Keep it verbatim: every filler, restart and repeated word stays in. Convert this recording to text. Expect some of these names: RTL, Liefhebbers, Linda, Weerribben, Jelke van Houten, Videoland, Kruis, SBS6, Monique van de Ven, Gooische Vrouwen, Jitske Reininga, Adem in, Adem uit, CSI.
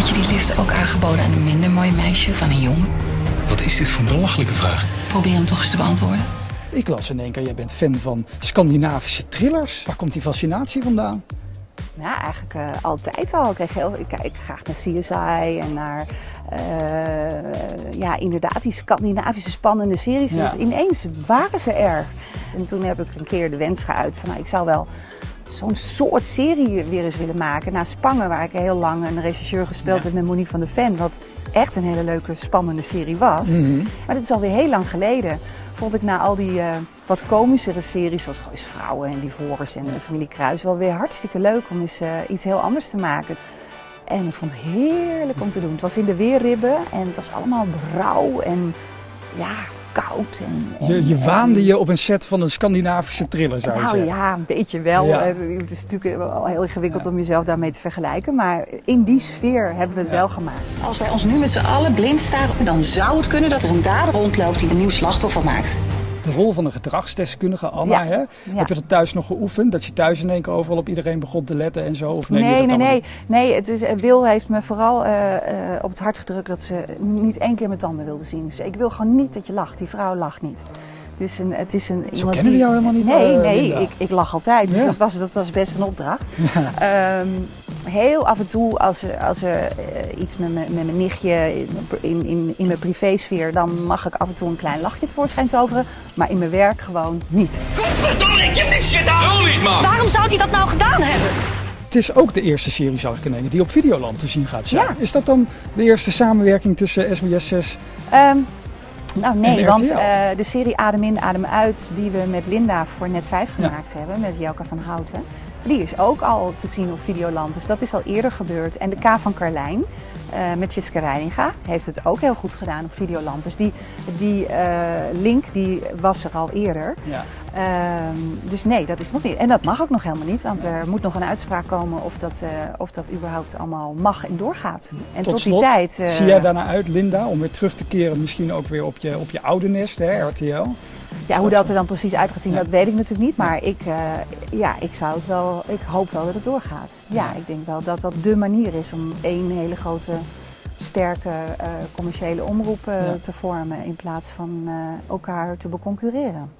Had je die lift ook aangeboden aan een minder mooi meisje van een jongen? Wat is dit voor een belachelijke vraag? Probeer hem toch eens te beantwoorden. Ik las in één keer, jij bent fan van Scandinavische thrillers. Waar komt die fascinatie vandaan? Nou, eigenlijk uh, altijd al. Ik, heel, ik kijk graag naar C S I en naar, uh, ja, inderdaad, die Scandinavische spannende series. Ja. Ineens waren ze er. En toen heb ik een keer de wens geuit van, nou, ik zou wel zo'n soort serie weer eens willen maken. Na Spangen, waar ik heel lang een regisseur gespeeld ja. heb met Monique van de Ven. Wat echt een hele leuke, spannende serie was. Mm-hmm. Maar dit is alweer heel lang geleden. Vond ik na al die uh, wat komischere series, zoals Gooische Vrouwen en Liefhebbers en de familie Kruis, wel weer hartstikke leuk om eens uh, iets heel anders te maken. En ik vond het heerlijk om te doen. Het was in de weerribben en het was allemaal rauw en ja, koud. En, en, je je en, waande je op een set van een Scandinavische thriller, zou je nou, zeggen? Nou ja, een beetje wel. Ja. Het is natuurlijk wel heel ingewikkeld ja. om jezelf daarmee te vergelijken. Maar in die sfeer hebben we het ja. wel gemaakt. Als wij ons nu met z'n allen blind staren, dan zou het kunnen dat er een dader rondloopt die een nieuw slachtoffer maakt. De rol van de gedragsdeskundige, Anna, ja. hè? Ja. Heb je dat thuis nog geoefend? Dat je thuis in één keer overal op iedereen begon te letten en zo? Of nee, nee, nee, nee. nee het is, Wil heeft me vooral uh, uh, op het hart gedrukt dat ze niet één keer mijn tanden wilde zien. Dus ik wil gewoon niet dat je lacht. Die vrouw lacht niet. Dus een, het is een, zo kennen die jou helemaal niet? Nee, uh, nee, ik, ik lach altijd. Dus ja. dat, was, dat was best een opdracht. Ja. Um, heel af en toe, als, als er uh, iets met, met mijn nichtje in, in, in mijn privésfeer, dan mag ik af en toe een klein lachje tevoorschijn toveren. Maar in mijn werk gewoon niet. Godverdomme, ik heb niks gedaan! Niet, man. Waarom zou die dat nou gedaan hebben? Het is ook de eerste serie, zou ik kunnen nemen, die op Videoland te zien gaat zijn. Ja. Is dat dan de eerste samenwerking tussen S B S zes? Um, Nou nee, want uh, de serie Adem in, Adem uit die we met Linda voor Net vijf gemaakt ja. hebben, met Jelke van Houten, die is ook al te zien op Videoland. Dus dat is al eerder gebeurd. En de K van Carlijn, uh, met Jitske Reininga, heeft het ook heel goed gedaan op Videoland. Dus die, die uh, link die was er al eerder. Ja. Uh, dus nee, dat is nog niet. En dat mag ook nog helemaal niet, want ja. er moet nog een uitspraak komen of dat, uh, of dat überhaupt allemaal mag en doorgaat. En tot, tot slot, die tijd. Uh, zie jij daarna uit, Linda, om weer terug te keren, misschien ook weer op je, op je oude nest, hè, R T L? Ja, hoe dat er dan precies uit gaat zien, ja. dat weet ik natuurlijk niet. Maar ik, uh, ja, ik, zou het wel, ik hoop wel dat het doorgaat. Ja, ik denk wel dat dat dé manier is om één hele grote, sterke uh, commerciële omroep uh, ja. te vormen. In plaats van uh, elkaar te beconcurreren.